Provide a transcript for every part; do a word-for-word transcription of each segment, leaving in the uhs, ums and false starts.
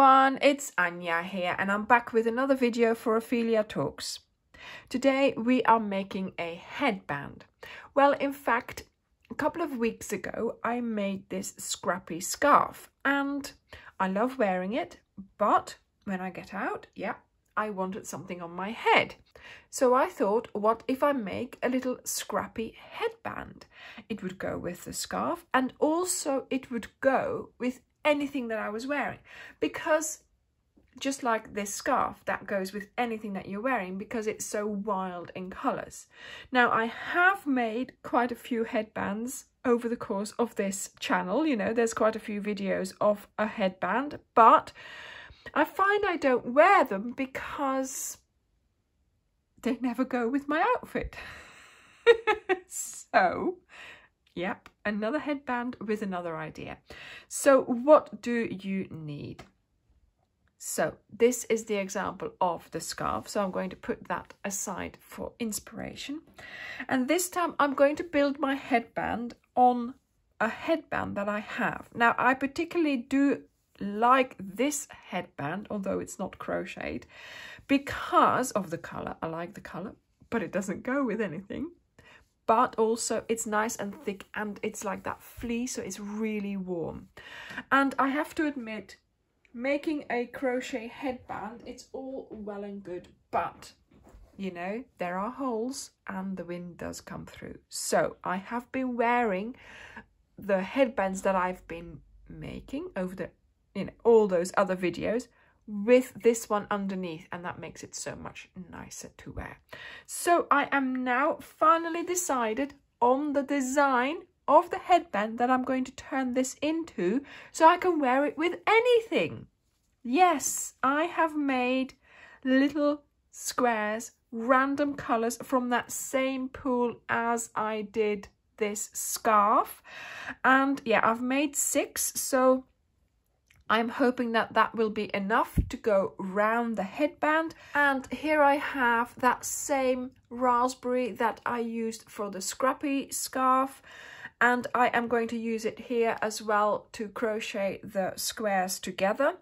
everyone, it's Anya here and I'm back with another video for Ophelia Talks. Today we are making a headband. Well, in fact, a couple of weeks ago I made this scrappy scarf and I love wearing it, but when I get out, yeah, I wanted something on my head. So I thought, what if I make a little scrappy headband? It would go with the scarf and also it would go with anything that I was wearing, because just like this scarf, that goes with anything that you're wearing because it's so wild in colours. Now, I have made quite a few headbands over the course of this channel. You know, there's quite a few videos of a headband, but I find I don't wear them because they never go with my outfit. So, yep, another headband with another idea. So what do you need? So this is the example of the scarf. So I'm going to put that aside for inspiration. And this time I'm going to build my headband on a headband that I have. Now, I particularly do like this headband, although it's not crocheted, because of the colour. I like the colour, but it doesn't go with anything. But also it's nice and thick and it's like that fleece, so it's really warm. And I have to admit, making a crochet headband, it's all well and good, but you know, there are holes and the wind does come through. So I have been wearing the headbands that I've been making over the, you know, all those other videos with this one underneath, and that makes it so much nicer to wear. So I am now finally decided on the design of the headband that I'm going to turn this into, so I can wear it with anything. Yes, I have made little squares, random colours from that same pool as I did this scarf. And yeah, I've made six, so I'm hoping that that will be enough to go round the headband. And here I have that same raspberry that I used for the scrappy scarf. And I am going to use it here as well to crochet the squares together.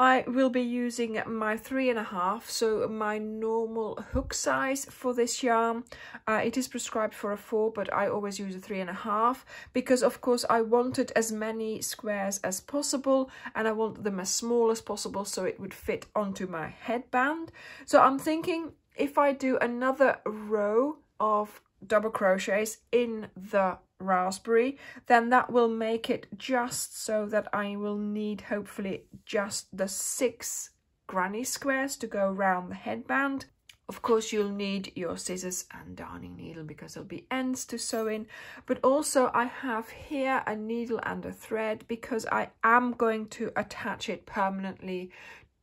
I will be using my three and a half, so my normal hook size for this yarn. Uh, it is prescribed for a four, but I always use a three and a half because, of course, I wanted as many squares as possible and I want them as small as possible so it would fit onto my headband. So I'm thinking if I do another row of double crochets in the raspberry, then that will make it just so that I will need hopefully just the six granny squares to go around the headband. Of course, you'll need your scissors and darning needle because there'll be ends to sew in, but also I have here a needle and a thread because I am going to attach it permanently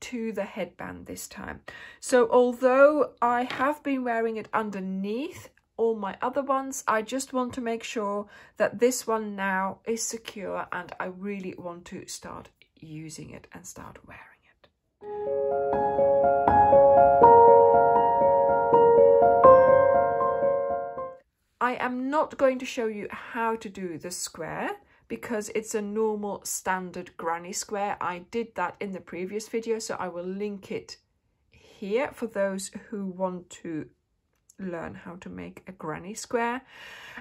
to the headband this time. So although I have been wearing it underneath all my other ones, I just want to make sure that this one now is secure and I really want to start using it and start wearing it. I am not going to show you how to do the square because it's a normal standard granny square. I did that in the previous video, so I will link it here for those who want to learn how to make a granny square.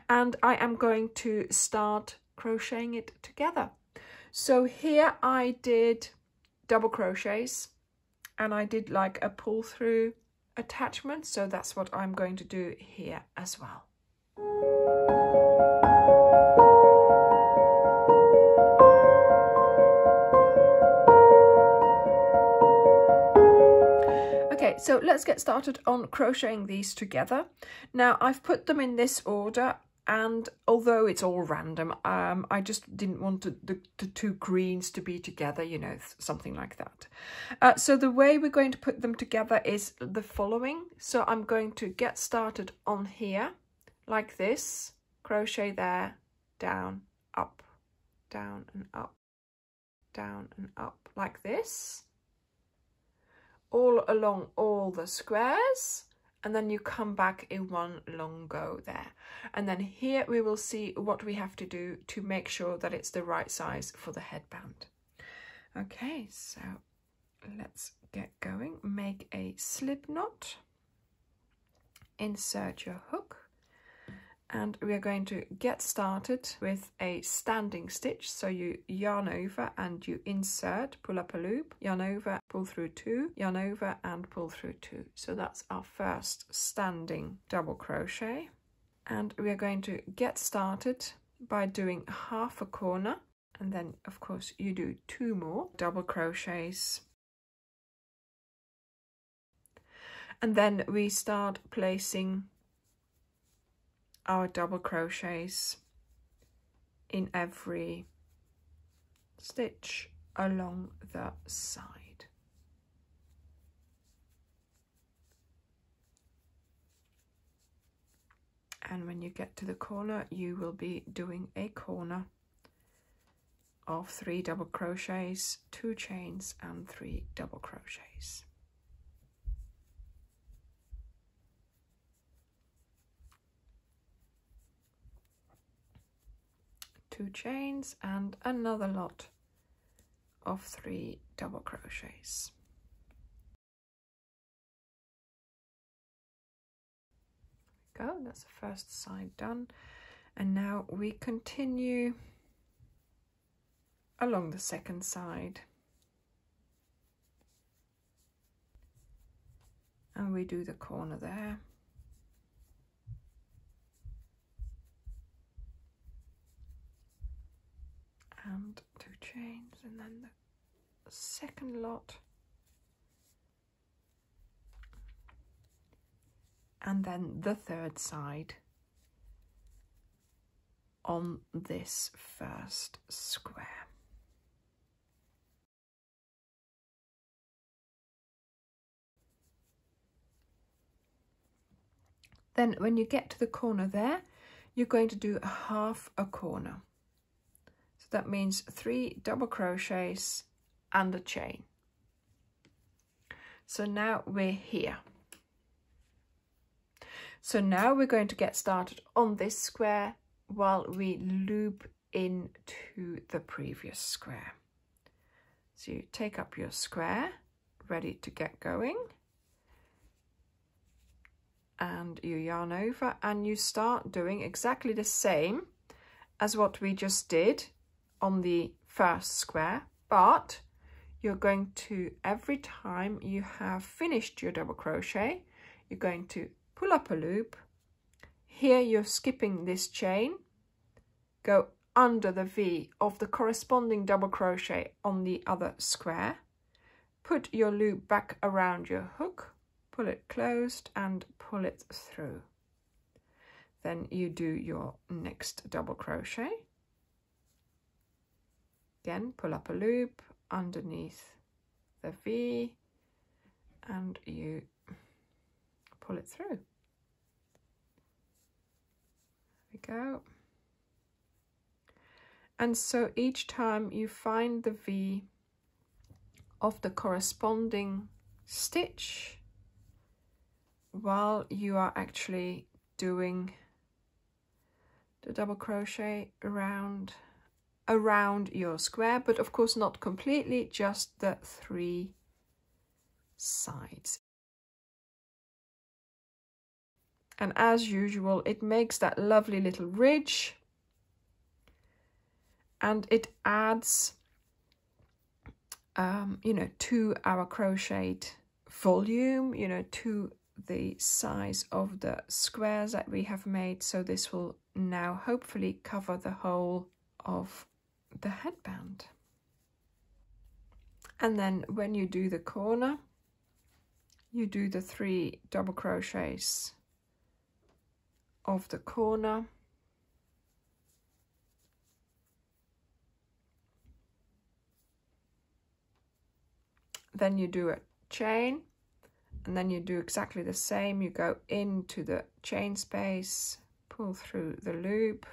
And I am going to start crocheting it together. So here I did double crochets and I did like a pull through attachment, so that's what I'm going to do here as well. So let's get started on crocheting these together. Now, I've put them in this order, and although it's all random, um, I just didn't want the, the, the two greens to be together, you know, something like that. Uh, so the way we're going to put them together is the following. So I'm going to get started on here, like this, crochet there, down, up, down and up, down and up, like this, all along all the squares, and then you come back in one long go there. And then here we will see what we have to do to make sure that it's the right size for the headband. Okay, so let's get going. Make a slip knot, insert your hook, and we are going to get started with a standing stitch. So you yarn over and you insert, pull up a loop, yarn over, pull through two, yarn over and pull through two. So that's our first standing double crochet, and we are going to get started by doing half a corner, and then of course you do two more double crochets. And then we start placing our double crochets in every stitch along the side. And when you get to the corner, you will be doing a corner of three double crochets, two chains and three double crochets. Two chains and another lot of three double crochets. There we go, that's the first side done, and now we continue along the second side, and we do the corner there. And two chains, and then the second lot, and then the third side on this first square. Then when you get to the corner there, you're going to do half a corner. That means three double crochets and a chain. So now we're here. So now we're going to get started on this square while we loop into the previous square. So you take up your square, ready to get going, and you yarn over and you start doing exactly the same as what we just did on the first square, but you're going to, every time you have finished your double crochet, you're going to pull up a loop. Here you're skipping this chain, go under the V of the corresponding double crochet on the other square, put your loop back around your hook, pull it closed and pull it through. Then you do your next double crochet. Again, pull up a loop underneath the V and you pull it through. There we go. And so each time you find the V of the corresponding stitch while you are actually doing the double crochet around around your square, but of course not completely, just the three sides. And as usual, it makes that lovely little ridge and it adds um, you know, to our crocheted volume, you know, to the size of the squares that we have made. So this will now hopefully cover the whole of the headband. And then when you do the corner, you do the three double crochets of the corner, then you do a chain, and then you do exactly the same. You go into the chain space, pull through the loop,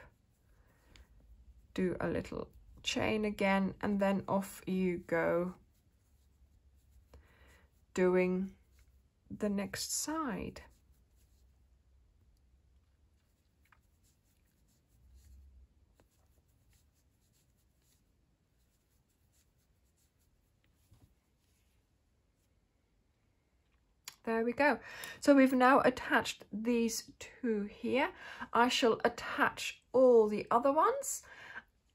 do a little chain again, and then off you go doing the next side. There we go. So we've now attached these two here. I shall attach all the other ones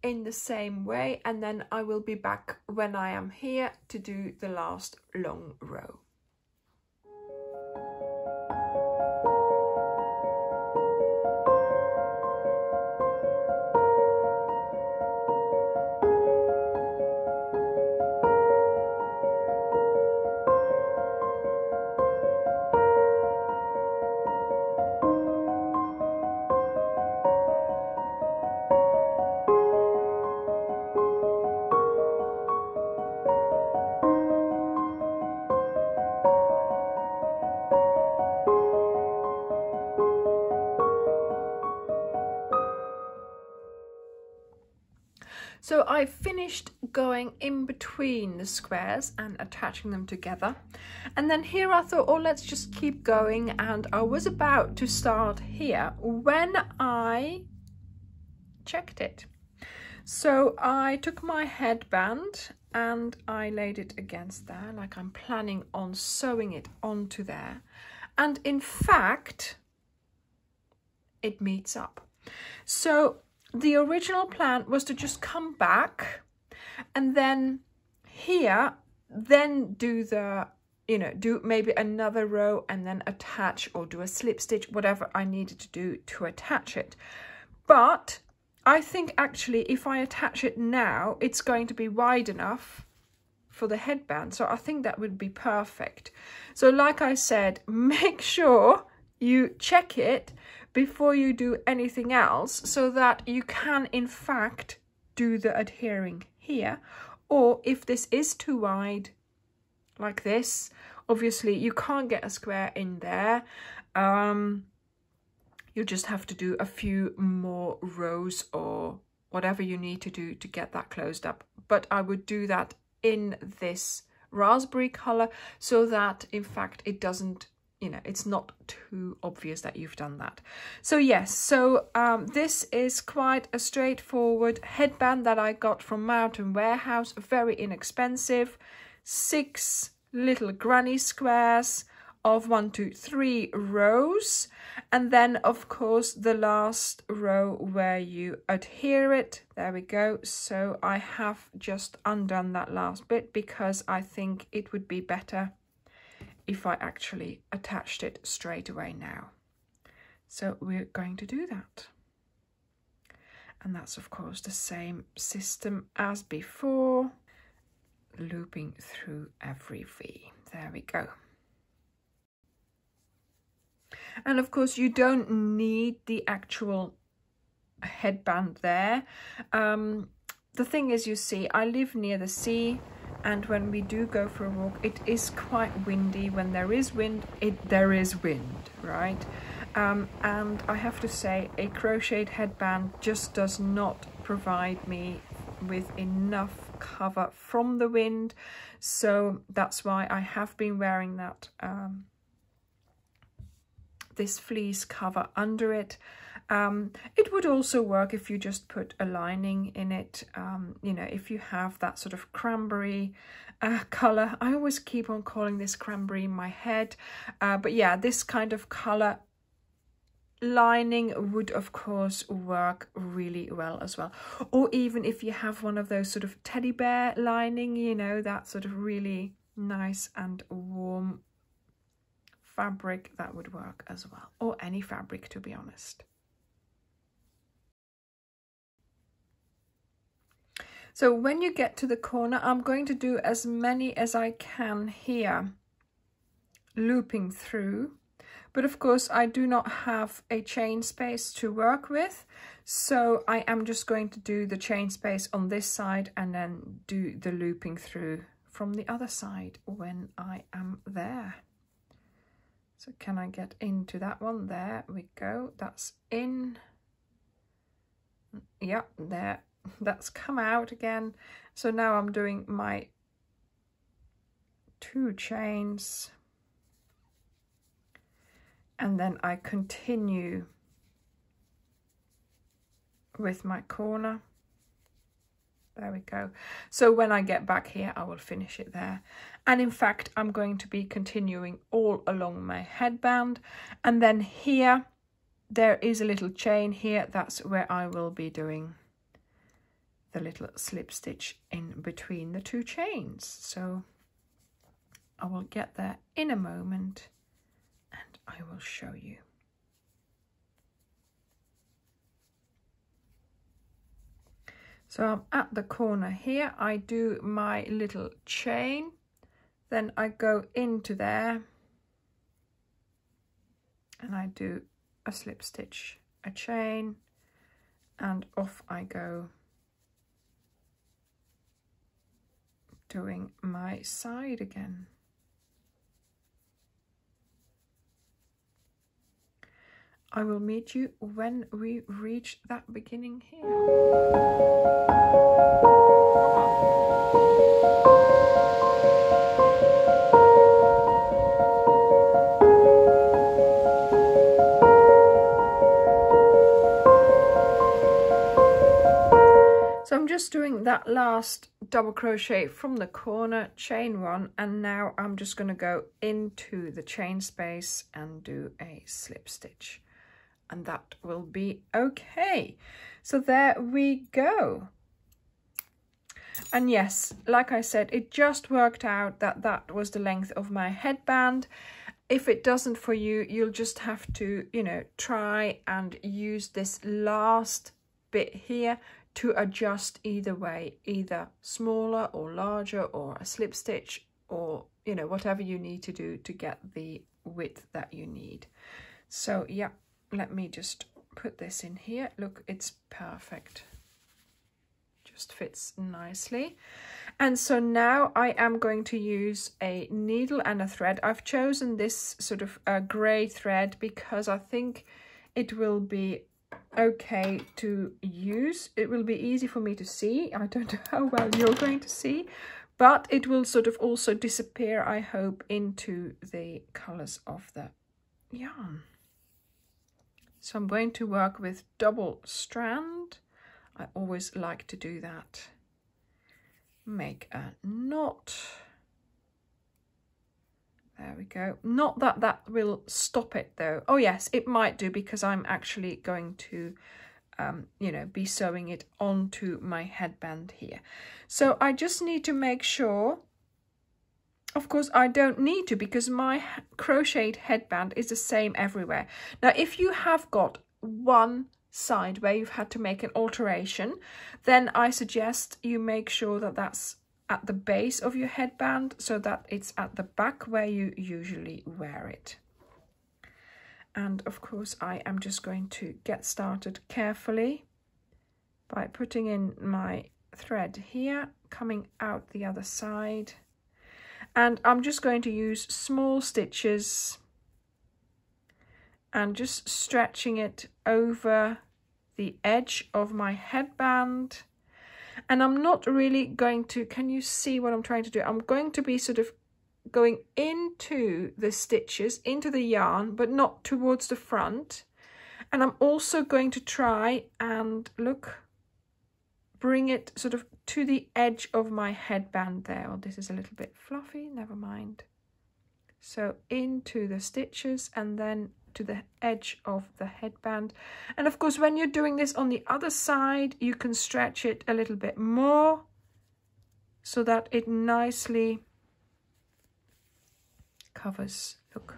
in the same way, and then I will be back when I am here to do the last long row. So I finished going in between the squares and attaching them together, and then here I thought, oh, let's just keep going, and I was about to start here when I checked it. So I took my headband and I laid it against there, like I'm planning on sewing it onto there, and in fact it meets up. So the original plan was to just come back and then here, then do the, you know, do maybe another row and then attach, or do a slip stitch, whatever I needed to do to attach it. But I think actually if I attach it now, it's going to be wide enough for the headband. So I think that would be perfect. So like I said, make sure you check it before you do anything else, so that you can in fact do the adhering here. Or if this is too wide, like this, obviously you can't get a square in there. Um, you just have to do a few more rows or whatever you need to do to get that closed up. But I would do that in this raspberry color, so that in fact it doesn't, you know, it's not too obvious that you've done that. So yes, so um, this is quite a straightforward headband that I got from Mountain Warehouse, very inexpensive. Six little granny squares of one, two, three rows. And then of course the last row where you adhere it. There we go. So I have just undone that last bit because I think it would be better if I actually attached it straight away now. So we're going to do that. And that's of course the same system as before, looping through every V. There we go. And of course you don't need the actual headband there. Um, the thing is, you see, I live near the sea, and when we do go for a walk, it is quite windy. When there is wind, it there is wind, right? Um, and I have to say, a crocheted headband just does not provide me with enough cover from the wind. So that's why I have been wearing that um, this fleece cover under it. Um, it would also work if you just put a lining in it, um, you know, if you have that sort of cranberry uh, colour. I always keep on calling this cranberry in my head, uh, but yeah, this kind of colour lining would of course work really well as well. Or even if you have one of those sort of teddy bear lining, you know, that sort of really nice and warm fabric, that would work as well. Or any fabric, to be honest. So when you get to the corner, I'm going to do as many as I can here, looping through. But of course, I do not have a chain space to work with. So I am just going to do the chain space on this side and then do the looping through from the other side when I am there. So can I get into that one? There we go. That's in. Yep, there. That's come out again. So now I'm doing my two chains, and then I continue with my corner There we go. So when I get back here, I will finish it there. And in fact, I'm going to be continuing all along my headband. And then here, there is a little chain here. That's where I will be doing the little slip stitch in between the two chains. So I will get there in a moment and I will show you. So I'm at the corner here, I do my little chain, then I go into there and I do a slip stitch, a chain, and off I go doing my side again. I will meet you when we reach that beginning here. So I'm just doing that last double crochet from the corner, chain one, and now I'm just going to go into the chain space and do a slip stitch. And that will be okay. So there we go. And yes, like I said, it just worked out that that was the length of my headband. If it doesn't for you, you'll just have to, you know, try and use this last bit here to adjust either way, either smaller or larger or a slip stitch or, you know, whatever you need to do to get the width that you need. So yeah. Let me just put this in here. Look, it's perfect. Just fits nicely. And so now I am going to use a needle and a thread. I've chosen this sort of uh, grey thread because I think it will be okay to use. It will be easy for me to see. I don't know how well you're going to see, but it will sort of also disappear, I hope, into the colours of the yarn. So I'm going to work with double strand. I always like to do that. Make a knot. There we go. Not that that will stop it though. Oh yes, it might do because I'm actually going to, um, you know, be sewing it onto my headband here. So I just need to make sure. Of course, I don't need to because my crocheted headband is the same everywhere. Now, if you have got one side where you've had to make an alteration, then I suggest you make sure that that's at the base of your headband so that it's at the back where you usually wear it. And of course, I am just going to get started carefully by putting in my thread here, coming out the other side. And I'm just going to use small stitches and just stretching it over the edge of my headband. And I'm not really going to, can you see what I'm trying to do? I'm going to be sort of going into the stitches, into the yarn, but not towards the front. And I'm also going to try and look, bring it sort of to the edge of my headband there. Well, this is a little bit fluffy, never mind. So into the stitches and then to the edge of the headband. And of course, when you're doing this on the other side, you can stretch it a little bit more so that it nicely covers. Look,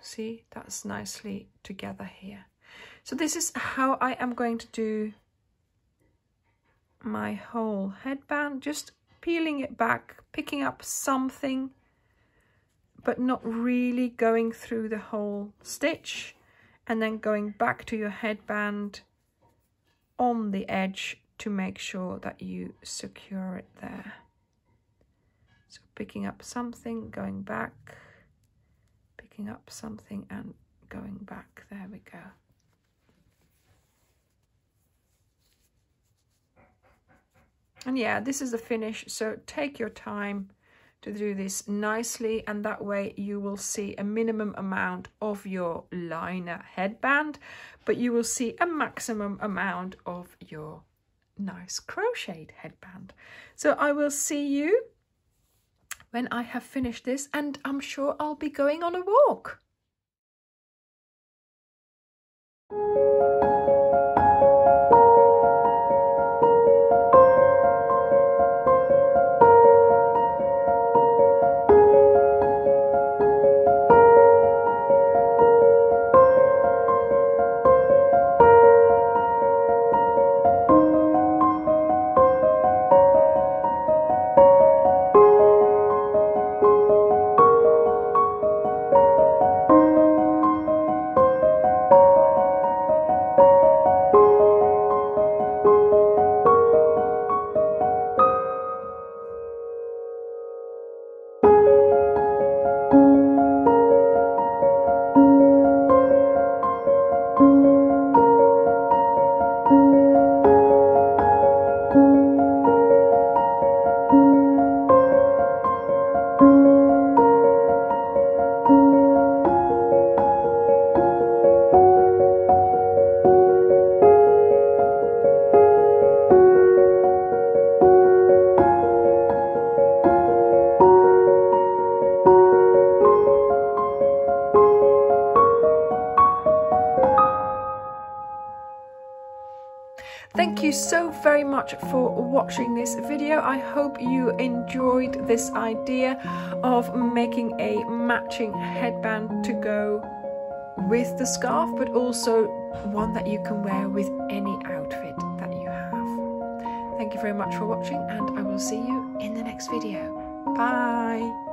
see, that's nicely together here. So this is how I am going to do my whole headband, just peeling it back, picking up something, but not really going through the whole stitch, and then going back to your headband on the edge to make sure that you secure it there. So picking up something, going back, picking up something and going back. There we go. And yeah, this is the finish, so take your time to do this nicely, and that way you will see a minimum amount of your liner headband, but you will see a maximum amount of your nice crocheted headband. So I will see you when I have finished this, and I'm sure I'll be going on a walk. Thank you so very much for watching this video. I hope you enjoyed this idea of making a matching headband to go with the scarf, but also one that you can wear with any outfit that you have. Thank you very much for watching, and I will see you in the next video. Bye!